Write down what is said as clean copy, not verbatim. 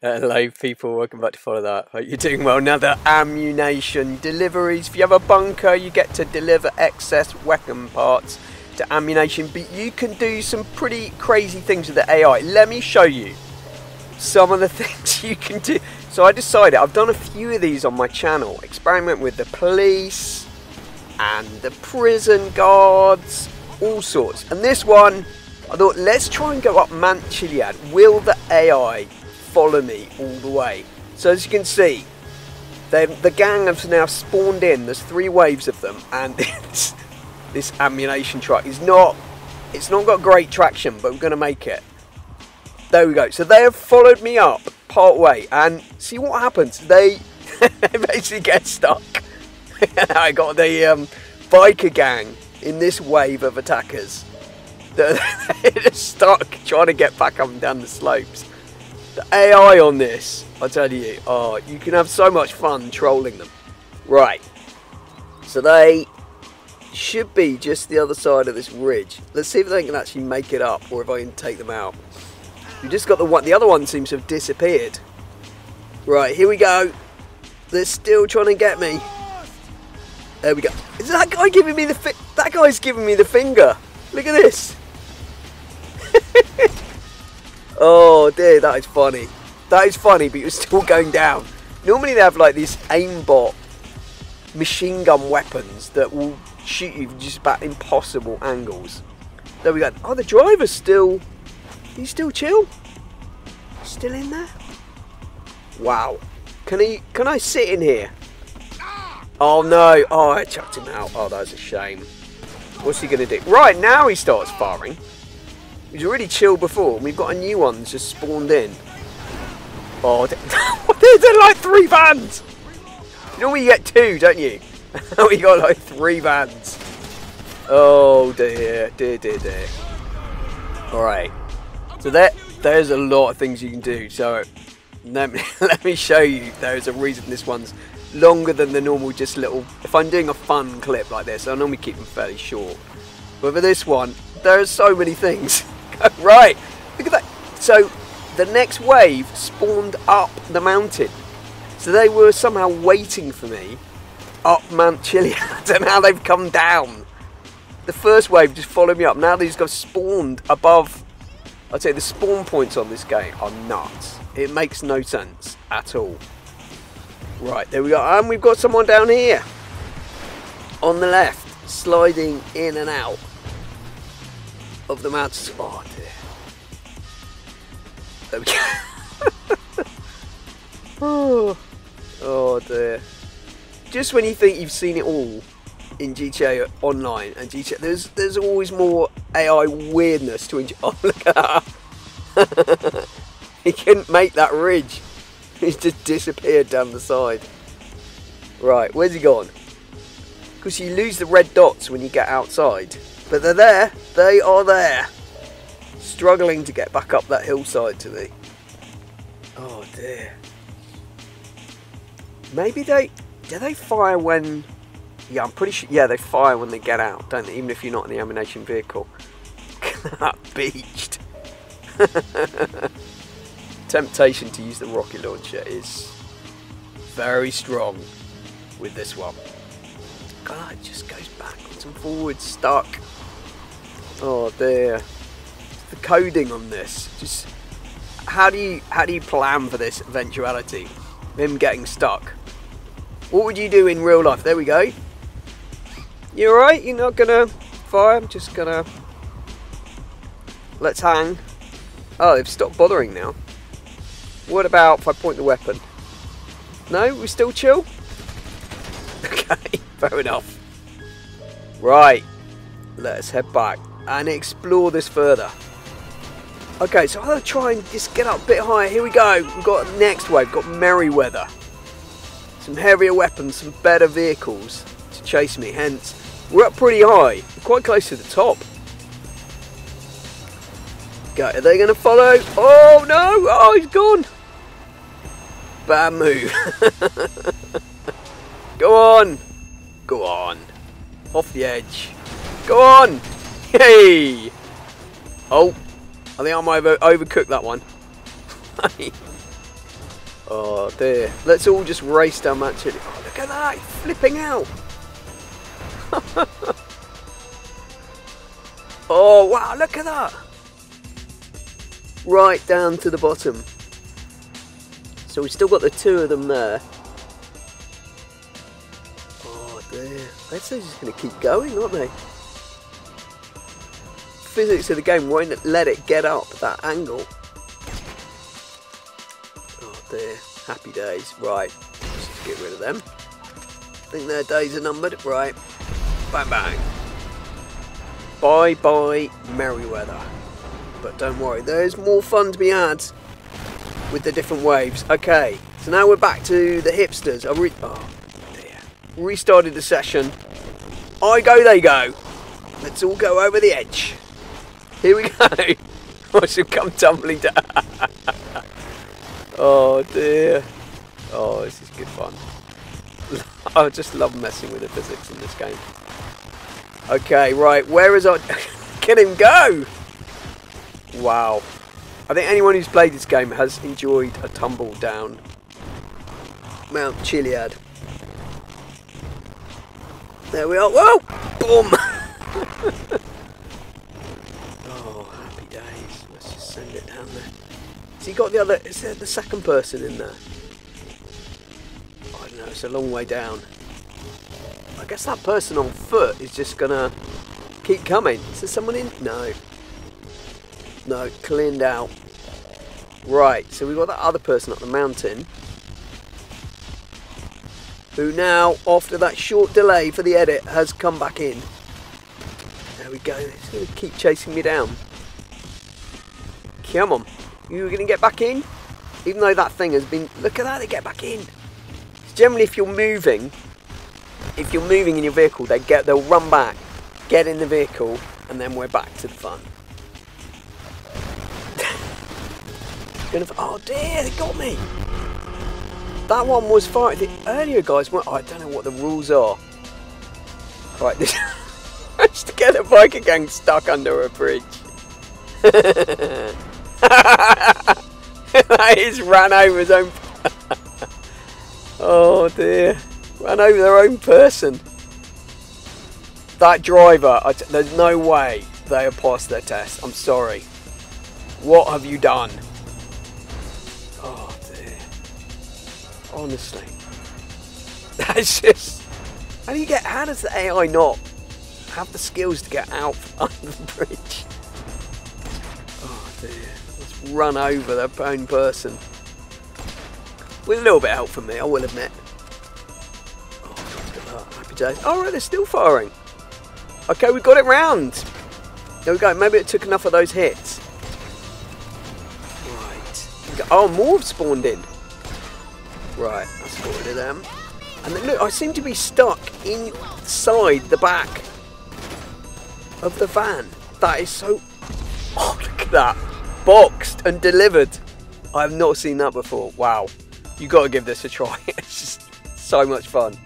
Hello people, welcome back to Follow That. Hope you're doing well. Another ammunation deliveries. If you have a bunker, you get to deliver excess weapon parts to ammunition, but you can do some pretty crazy things with the AI. Let me show you some of the things you can do. So I decided, I've done a few of these on my channel. Experiment with the police and the prison guards, all sorts. And this one, I thought, let's try and go up Mount Chiliad. Will the AI follow me all the way? So as you can see, the gang have now spawned in. There's three waves of them, and this ammunition truck is it's not got great traction, but we're going to make it. There we go. So they have followed me up part way, and see what happens. They basically get stuck. I got the biker gang in this wave of attackers. They're stuck trying to get back up and down the slopes. The AI on this, I tell you, you can have so much fun trolling them. Right, so they should be just the other side of this ridge. Let's see if they can actually make it up, or if I can take them out. You just got the one. The other one seems to have disappeared. Right, here we go. They're still trying to get me. There we go. Is that guy giving me the that guy's giving me the finger? Look at this. Oh dear, that is funny. That is funny, but you're still going down. Normally they have like these aimbot machine gun weapons that will shoot you from just about impossible angles. There we go. Oh, the driver's still... He's still chill? Still in there? Wow. Can I sit in here? Oh no. Oh, I chucked him out. Oh, that was a shame. What's he going to do? Right, now he starts firing. He was really chill before, and we've got a new one that's just spawned in. Oh, there's like three vans! You normally get two, don't you? We got like three vans. Oh dear, dear, dear, dear. Alright, so there's a lot of things you can do. So, let me show you. There's a reason this one's longer than the normal, just little... If I'm doing a fun clip like this, I normally keep them fairly short. But for this one, there are so many things. Right, look at that. So the next wave spawned up the mountain, so they were somehow waiting for me up Mount Chiliad, and now they've come down. The first wave just followed me up. Now these guys spawned above. I'd say the spawn points on this game are nuts. It makes no sense at all. Right, there we go, and we've got someone down here on the left sliding in and out of the mountains. Oh dear. There we go. Oh dear. Just when you think you've seen it all in GTA Online and GTA, there's always more AI weirdness to enjoy. Oh, look at that. He couldn't make that ridge. He's just disappeared down the side. Right, where's he gone? Because you lose the red dots when you get outside. But they're there. They are there. Struggling to get back up that hillside to me. Oh dear. Maybe they... Do they fire when... Yeah, I'm pretty sure... Yeah, they fire when they get out, don't they? Even if you're not in the ammunition vehicle. That beached. Temptation to use the rocket launcher is very strong with this one. God, it just goes backwards and forwards, stuck. Oh dear. The coding on this, just how do you plan for this eventuality? Him getting stuck. What would you do in real life? There we go. You alright? You're not gonna fire? I'm just gonna... Let's hang. Oh, they've stopped bothering now. What about if I point the weapon? No? We're still chill? Okay, fair enough. Right. Let us head back and explore this further. Okay, so I'll try and just get up a bit higher. Here we go. We've got next wave. We've got Merryweather. Some heavier weapons, some better vehicles to chase me. Hence, we're up pretty high. We're quite close to the top. Okay, are they going to follow? Oh, no. Oh, he's gone. Bad move. Go on. Go on. Off the edge. Go on! Hey! Oh, I think I might have overcooked that one. Oh dear. Let's all just race down Mount Chiliad. Oh, look at that! Flipping out! Oh wow, look at that! Right down to the bottom. So we've still got the two of them there. Oh dear. I'd say they're just going to keep going, aren't they? Physics of the game won't let it get up that angle. Oh dear, happy days. Right, just get rid of them. I think their days are numbered. Right, bang bang. Bye bye Merryweather. But don't worry, there's more fun to be had with the different waves. Okay, so now we're back to the hipsters. Oh dear, restarted the session. I go, they go. Let's all go over the edge. Here we go! I should come tumbling down. Oh dear. Oh, this is good fun. I just love messing with the physics in this game. Okay, right, where is our... Get him go! Wow. I think anyone who's played this game has enjoyed a tumble down Mount Chiliad. There we are. Whoa! Boom! Send it down there. Has he got the other? Is there the second person in there? I don't know. It's a long way down. I guess that person on foot is just gonna keep coming. Is there someone in? No. No, cleaned out. Right. So we've got that other person up the mountain. Who now, after that short delay for the edit, has come back in. There we go. It's gonna keep chasing me down. Come on, you're going to get back in? Even though that thing has been... Look at that, they get back in. It's generally if you're moving in your vehicle, they'll run back, get in the vehicle, and then we're back to the fun. Oh dear, they got me. That one was far... The earlier guys were... I don't know what the rules are. Right, this... Just to get a biker gang stuck under a bridge. That is ran over his own. Oh dear, ran over their own person. That driver, there's no way they have passed their test. I'm sorry. What have you done? Oh dear. Honestly, that's just. How does the AI not have the skills to get out from under the bridge? Let's run over their own person. With a little bit of help from me, I will admit. Oh, look at that. Happy days. Oh, right, they're still firing. Okay, we got it round. There we go. Maybe it took enough of those hits. Right. Oh, more have spawned in. Right, that's got rid of them. And then, look, I seem to be stuck inside the back of the van. That is so... Oh, look at that. Boxed and delivered. I have not seen that before. Wow. You got to give this a try. It's just so much fun.